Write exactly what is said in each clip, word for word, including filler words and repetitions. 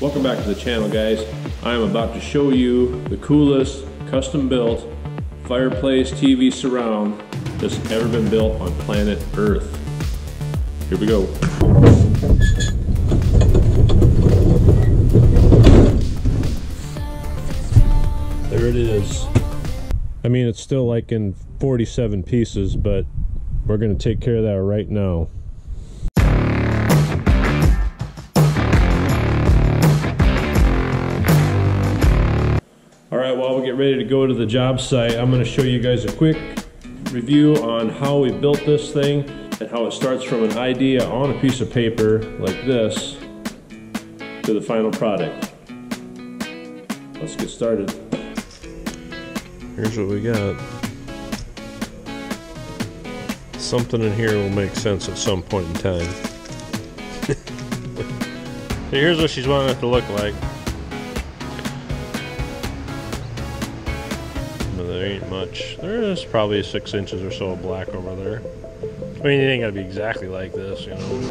Welcome back to the channel, guys. I am about to show you the coolest custom built fireplace T V surround that's ever been built on planet Earth. Here we go. There it is. I mean, it's still like in forty-seven pieces, but we're gonna take care of that right now. All right, while we get ready to go to the job site, I'm gonna show you guys a quick review on how we built this thing and how it starts from an idea on a piece of paper like this to the final product. Let's get started. Here's what we got. Something in here will make sense at some point in time. So here's what she's wanting it to look like. But there ain't much. There's probably six inches or so of black over there. I mean, it ain't gotta be exactly like this, you know.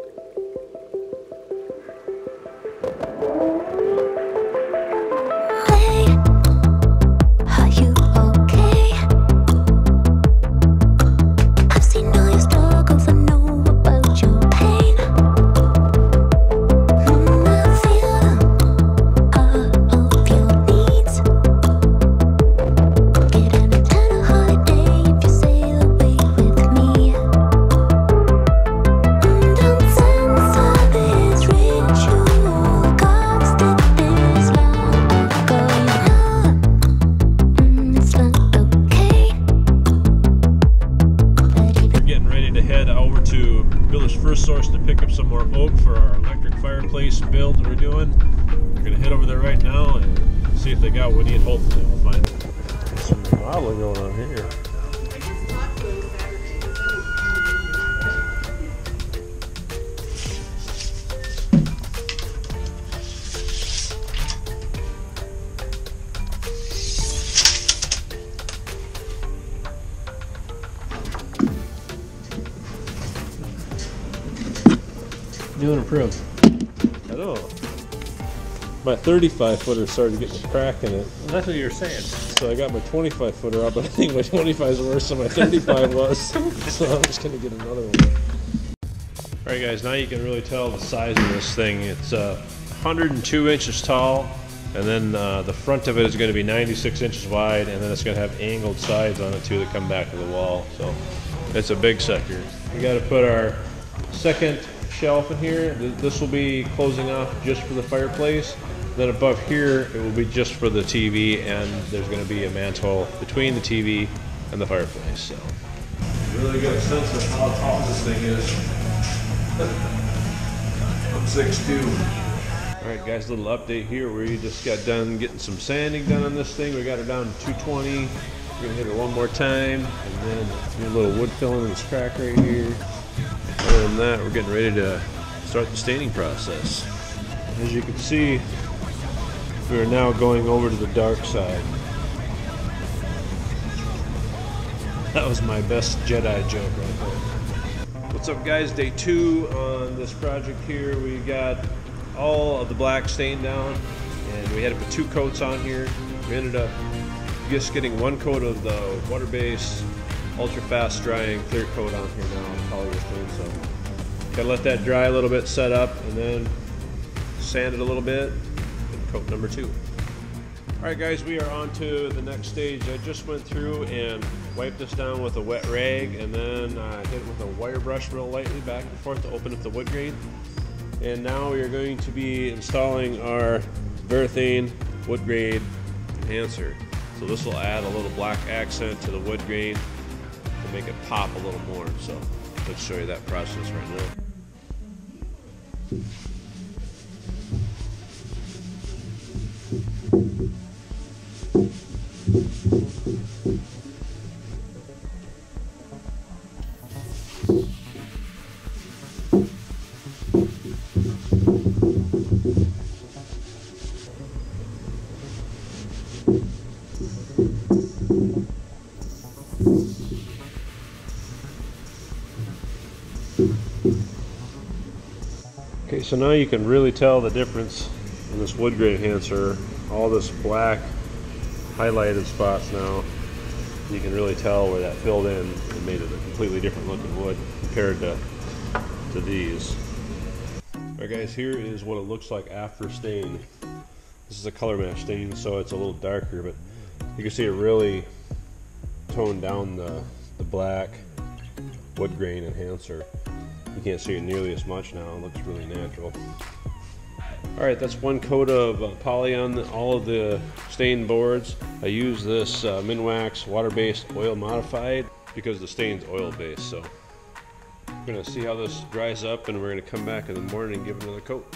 Source to pick up some more oak for our electric fireplace build that we're doing. We're gonna head over there right now and see if they got what we need. Hopefully we'll find it. There's some modeling going on here. New and improved. At all. My thirty-five footer started getting a crack in it. Well, that's what you were saying. So I got my twenty-five footer out, but I think my twenty-five is worse than my thirty-five was. So I'm just gonna get another one. All right, guys. Now you can really tell the size of this thing. It's uh, one hundred two inches tall, and then uh, the front of it is going to be ninety-six inches wide, and then it's going to have angled sides on it too that come back to the wall. So it's a big sucker. We got to put our second shelf in here. This will be closing off just for the fireplace. Then above here, it will be just for the T V, and there's going to be a mantel between the T V and the fireplace. So, really got a sense of how tall this thing is. I'm six two. All right, guys, little update here. We just got done getting some sanding done on this thing. We got it down to two twenty. We're gonna hit it one more time, and then a little wood filling in this crack right here. Other than that, we're getting ready to start the staining process. As you can see, we are now going over to the dark side. That was my best Jedi joke right there. What's up, guys? Day two on this project here. We got all of the black stain down, and we had to put two coats on here. We ended up just getting one coat of the water base ultra fast drying clear coat on here now, polyurethane. So gotta let that dry a little bit, set up, and then sand it a little bit, and coat number two. All right, guys, we are on to the next stage. I just went through and wiped this down with a wet rag, and then I hit it with a wire brush real lightly back and forth to open up the wood grain. And now we are going to be installing our Varathane wood grade enhancer. So this will add a little black accent to the wood grain, make it pop a little more. So let's show you that process right now. So now you can really tell the difference and this wood grain enhancer, all this black highlighted spots now, you can really tell where that filled in and made it a completely different looking wood compared to, to these. Alright guys, here is what it looks like after stain. This is a color match stain, so it's a little darker, but you can see it really toned down the, the black wood grain enhancer. You can't see it nearly as much now. It looks really natural. Alright, that's one coat of poly on the, all of the stained boards. I use this uh, Minwax water-based oil modified because the stain's oil-based. So I'm going to see how this dries up, and we're going to come back in the morning and give it another coat.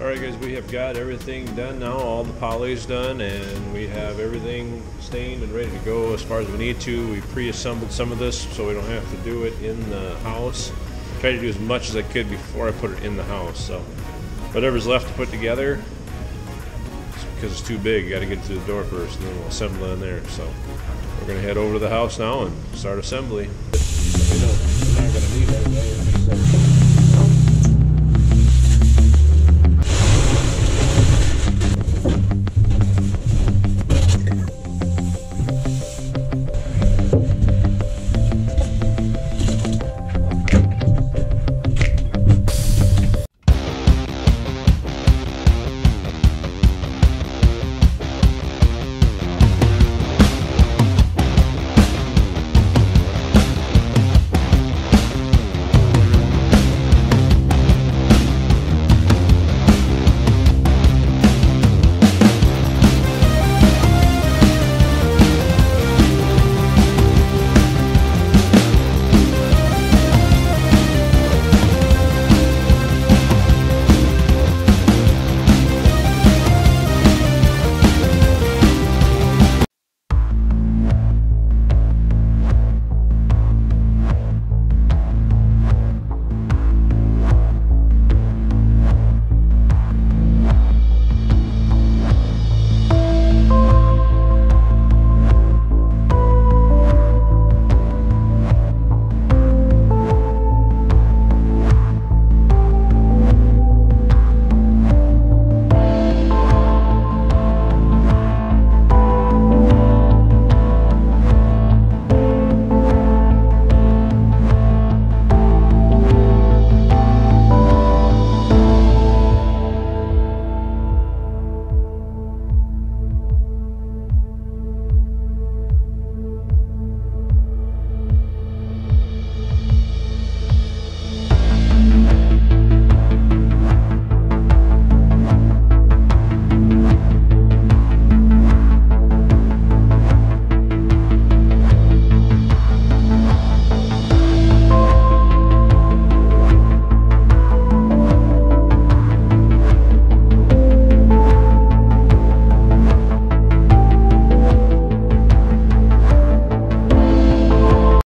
Alright guys, we have got everything done now. All the poly's done, and we have everything stained and ready to go as far as we need to. We pre-assembled some of this so we don't have to do it in the house. I tried to do as much as I could before I put it in the house. So whatever's left to put together, it's because it's too big, you gotta get it through the door first, and then we'll assemble it in there. So we're gonna head over to the house now and start assembly.